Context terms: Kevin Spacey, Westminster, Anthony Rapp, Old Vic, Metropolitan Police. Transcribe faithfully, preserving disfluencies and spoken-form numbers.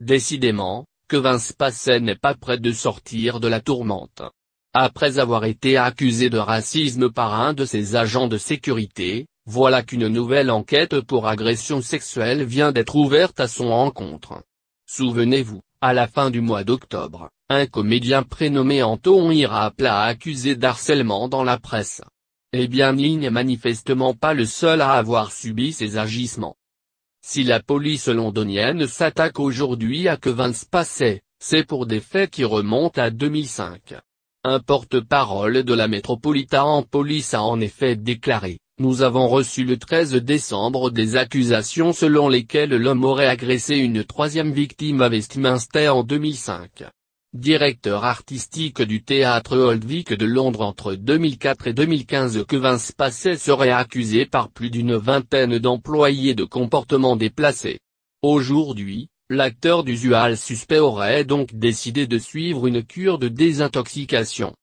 Décidément, Kevin Spacey n'est pas près de sortir de la tourmente. Après avoir été accusé de racisme par un de ses agents de sécurité, voilà qu'une nouvelle enquête pour agression sexuelle vient d'être ouverte à son encontre. Souvenez-vous, à la fin du mois d'octobre, un comédien prénommé Anthony Rapp l'a accusé d'harcèlement dans la presse. Eh bien il n'est manifestement pas le seul à avoir subi ces agissements. Si la police londonienne s'attaque aujourd'hui à Kevin Spacey, c'est pour des faits qui remontent à deux mille cinq. Un porte-parole de la Metropolitan Police a en effet déclaré: nous avons reçu le treize décembre des accusations selon lesquelles l'homme aurait agressé une troisième victime à Westminster en deux mille cinq. Directeur artistique du théâtre Old Vic de Londres entre deux mille quatre et deux mille quinze, Kevin Spacey serait accusé par plus d'une vingtaine d'employés de comportements déplacés. Aujourd'hui, l'acteur d'Usual Suspects aurait donc décidé de suivre une cure de désintoxication.